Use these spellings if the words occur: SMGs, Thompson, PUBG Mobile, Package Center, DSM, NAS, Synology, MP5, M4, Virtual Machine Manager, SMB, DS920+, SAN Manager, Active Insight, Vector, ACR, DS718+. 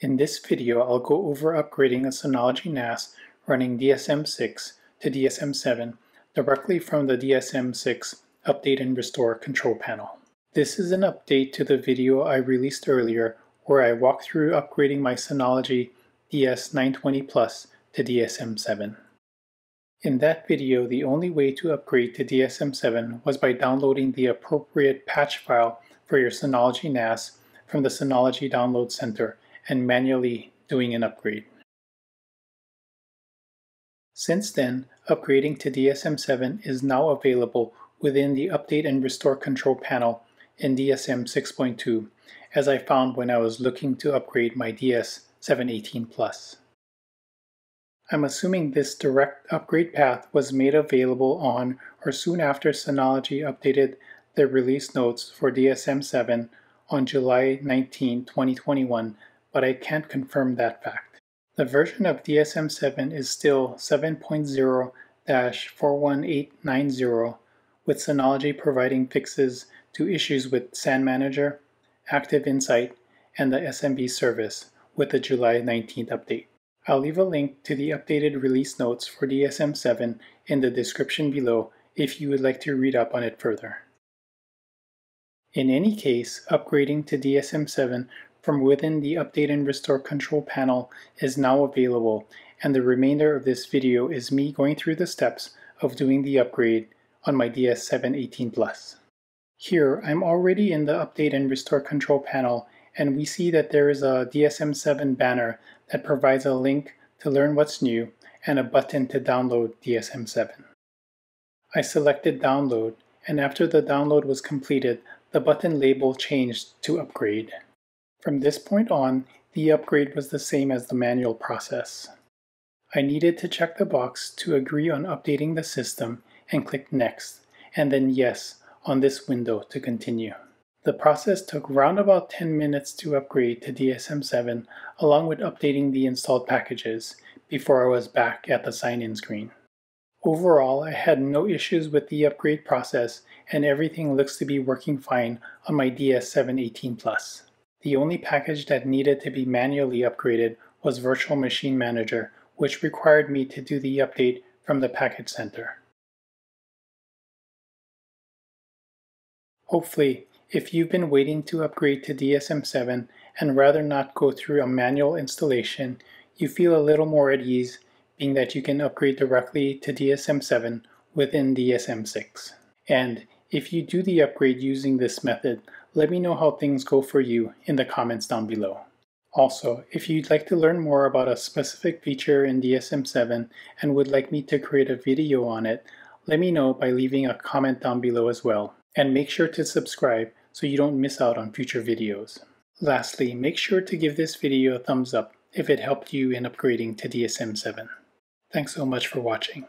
In this video, I'll go over upgrading a Synology NAS running DSM6 to DSM7 directly from the DSM6 Update and Restore control panel. This is an update to the video I released earlier where I walked through upgrading my Synology DS920+ to DSM7. In that video, the only way to upgrade to DSM7 was by downloading the appropriate patch file for your Synology NAS from the Synology Download Center and manually doing an upgrade. Since then, upgrading to DSM7 is now available within the Update and Restore control panel in DSM 6.2, as I found when I was looking to upgrade my DS718+. I'm assuming this direct upgrade path was made available on or soon after Synology updated their release notes for DSM7 on July 19, 2021, but I can't confirm that fact. The version of DSM7 is still 7.0-41890, with Synology providing fixes to issues with SAN Manager, Active Insight, and the SMB service with the July 19th update. I'll leave a link to the updated release notes for DSM7 in the description below if you would like to read up on it further. In any case, upgrading to DSM7 from within the Update and Restore control panel is now available, and the remainder of this video is me going through the steps of doing the upgrade on my DS718+. Here, I'm already in the Update and Restore control panel, and we see that there is a DSM7 banner that provides a link to learn what's new and a button to download DSM7. I selected download, and after the download was completed, the button label changed to upgrade. From this point on, the upgrade was the same as the manual process. I needed to check the box to agree on updating the system and click Next, and then Yes on this window to continue. The process took round about 10 minutes to upgrade to DSM7, along with updating the installed packages, before I was back at the sign-in screen. Overall, I had no issues with the upgrade process, and everything looks to be working fine on my DS718+. The only package that needed to be manually upgraded was Virtual Machine Manager, which required me to do the update from the Package Center. Hopefully, if you've been waiting to upgrade to DSM7 and rather not go through a manual installation, you feel a little more at ease, being that you can upgrade directly to DSM7 within DSM6. And if you do the upgrade using this method, let me know how things go for you in the comments down below. Also, if you'd like to learn more about a specific feature in DSM7 and would like me to create a video on it, let me know by leaving a comment down below as well. And make sure to subscribe so you don't miss out on future videos. Lastly, make sure to give this video a thumbs up if it helped you in upgrading to DSM7. Thanks so much for watching.